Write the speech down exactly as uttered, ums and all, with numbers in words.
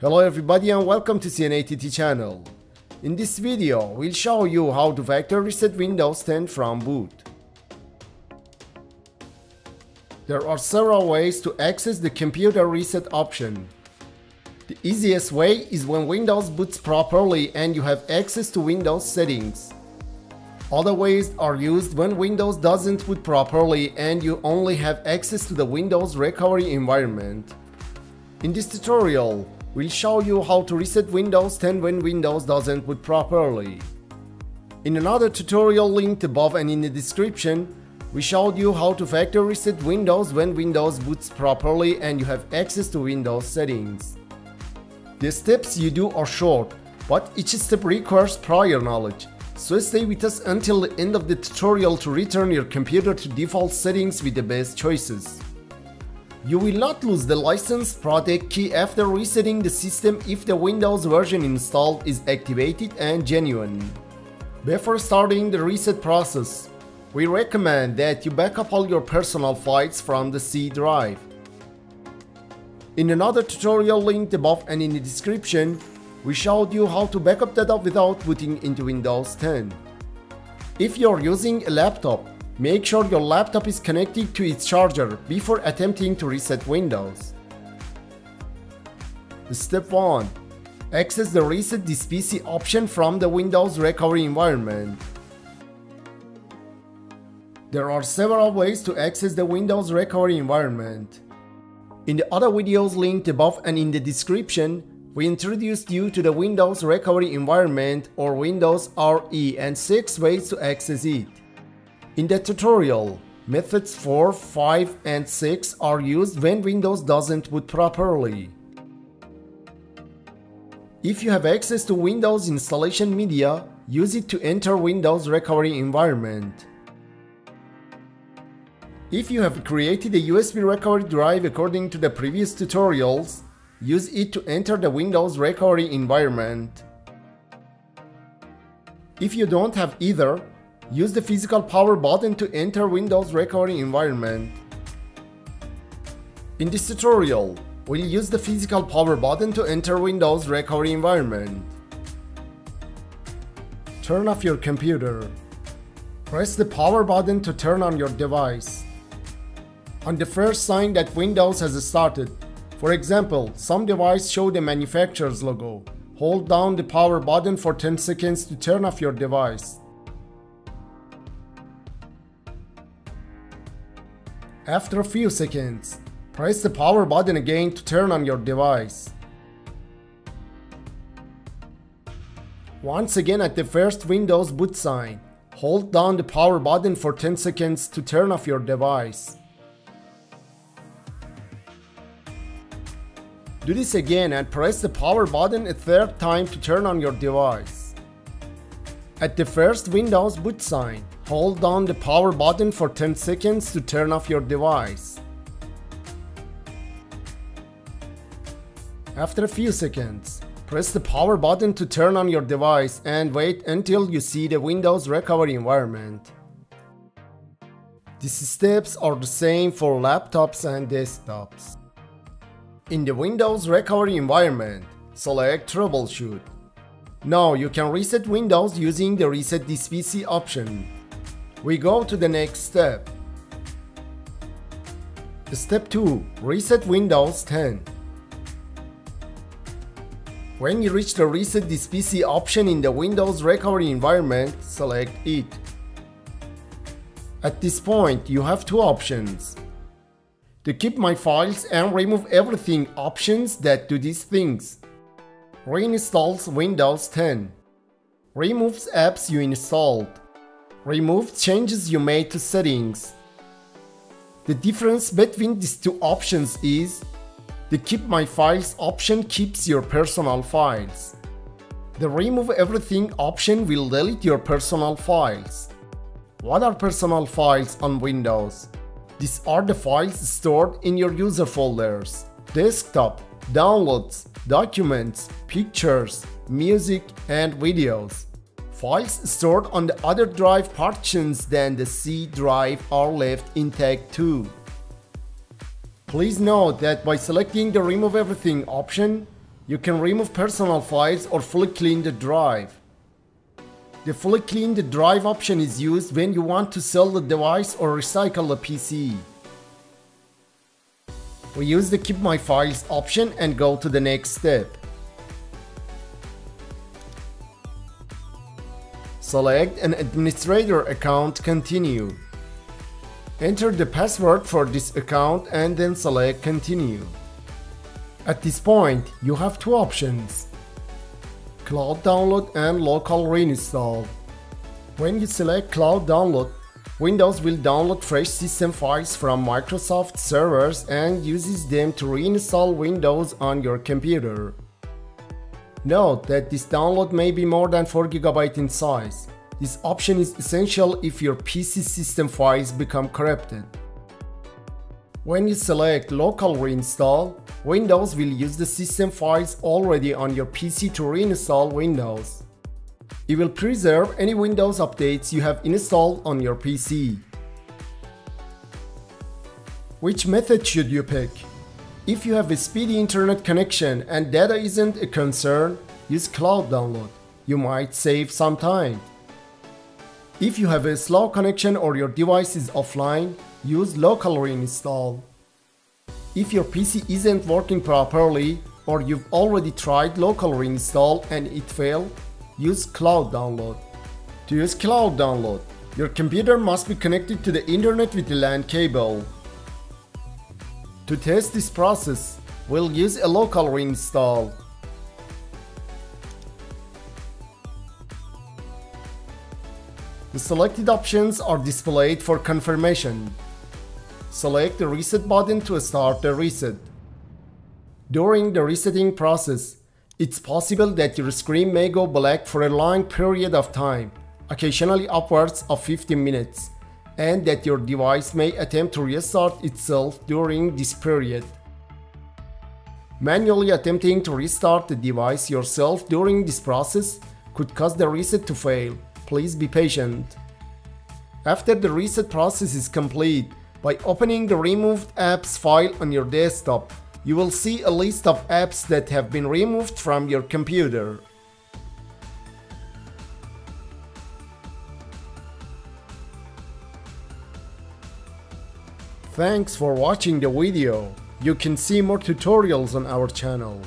Hello everybody and welcome to C N A T T channel. In this video, we'll show you how to factory reset Windows ten from boot. There are several ways to access the computer reset option. The easiest way is when Windows boots properly and you have access to Windows settings. Other ways are used when Windows doesn't boot properly and you only have access to the Windows Recovery Environment. In this tutorial, we'll show you how to reset Windows ten when Windows doesn't boot properly. In another tutorial linked above and in the description, we showed you how to factory reset Windows when Windows boots properly and you have access to Windows settings. The steps you do are short, but each step requires prior knowledge, so stay with us until the end of the tutorial to return your computer to default settings with the best choices. You will not lose the license protect key after resetting the system if the Windows version installed is activated and genuine. Before starting the reset process, we recommend that you back up all your personal files from the C drive. In another tutorial linked above and in the description, we showed you how to backup data without booting into Windows ten. If you're using a laptop, make sure your laptop is connected to its charger before attempting to reset Windows. Step one. Access the Reset This P C option from the Windows Recovery Environment. There are several ways to access the Windows Recovery Environment. In the other videos linked above and in the description, we introduced you to the Windows Recovery Environment or Windows R E and six ways to access it. In the tutorial, methods four, five and six are used when Windows doesn't boot properly. If you have access to Windows installation media, use it to enter Windows Recovery Environment. If you have created a U S B recovery drive according to the previous tutorials, use it to enter the Windows Recovery Environment. If you don't have either, use the physical power button to enter Windows Recovery Environment. In this tutorial, we'll use the physical power button to enter Windows Recovery Environment. Turn off your computer. Press the power button to turn on your device. On the first sign that Windows has started, for example, some devices show the manufacturer's logo, hold down the power button for ten seconds to turn off your device. After a few seconds, press the power button again to turn on your device. Once again at the first Windows boot sign, hold down the power button for ten seconds to turn off your device. Do this again and press the power button a third time to turn on your device. At the first Windows boot sign, hold down the power button for ten seconds to turn off your device. After a few seconds, press the power button to turn on your device and wait until you see the Windows Recovery Environment. These steps are the same for laptops and desktops. In the Windows Recovery Environment, select Troubleshoot. Now you can reset Windows using the Reset This P C option. We go to the next step. Step two. Reset Windows ten. When you reach the Reset This P C option in the Windows Recovery Environment, select it. At this point, you have two options. The Keep My Files and Remove Everything options that do these things. Reinstalls Windows ten. Removes apps you installed. Removes changes you made to settings. The difference between these two options is the Keep My Files option keeps your personal files. The Remove Everything option will delete your personal files. What are personal files on Windows? These are the files stored in your user folders, desktop, downloads, documents, pictures, music, and videos. Files stored on the other drive partitions than the C drive are left intact too. Please note that by selecting the Remove Everything option, You can remove personal files or fully clean the drive. The fully clean the drive option is used when you want to sell the device or recycle the P C. We use the keep my files option and go to the next step. Select an administrator account, continue. Enter the password for this account and then select continue. At this point, you have two options: Cloud Download and Local Reinstall. When you select Cloud Download, Windows will download fresh system files from Microsoft servers and uses them to reinstall Windows on your computer. Note that this download may be more than four gigabytes in size. This option is essential if your P C system files become corrupted. When you select Local Reinstall, Windows will use the system files already on your P C to reinstall Windows. It will preserve any Windows updates you have installed on your P C. Which method should you pick? If you have a speedy internet connection and data isn't a concern, use Cloud Download. You might save some time. If you have a slow connection or your device is offline, use Local Reinstall. If your P C isn't working properly or you've already tried Local Reinstall and it failed, use Cloud Download. To use Cloud Download, your computer must be connected to the internet with a LAN cable. To test this process, we'll use a Local Reinstall. The selected options are displayed for confirmation. Select the reset button to start the reset. During the resetting process, it's possible that your screen may go black for a long period of time, occasionally upwards of fifteen minutes, and that your device may attempt to restart itself during this period. Manually attempting to restart the device yourself during this process could cause the reset to fail. Please be patient. After the reset process is complete, by opening the Removed Apps file on your desktop, you will see a list of apps that have been removed from your computer. Thanks for watching the video. You can see more tutorials on our channel.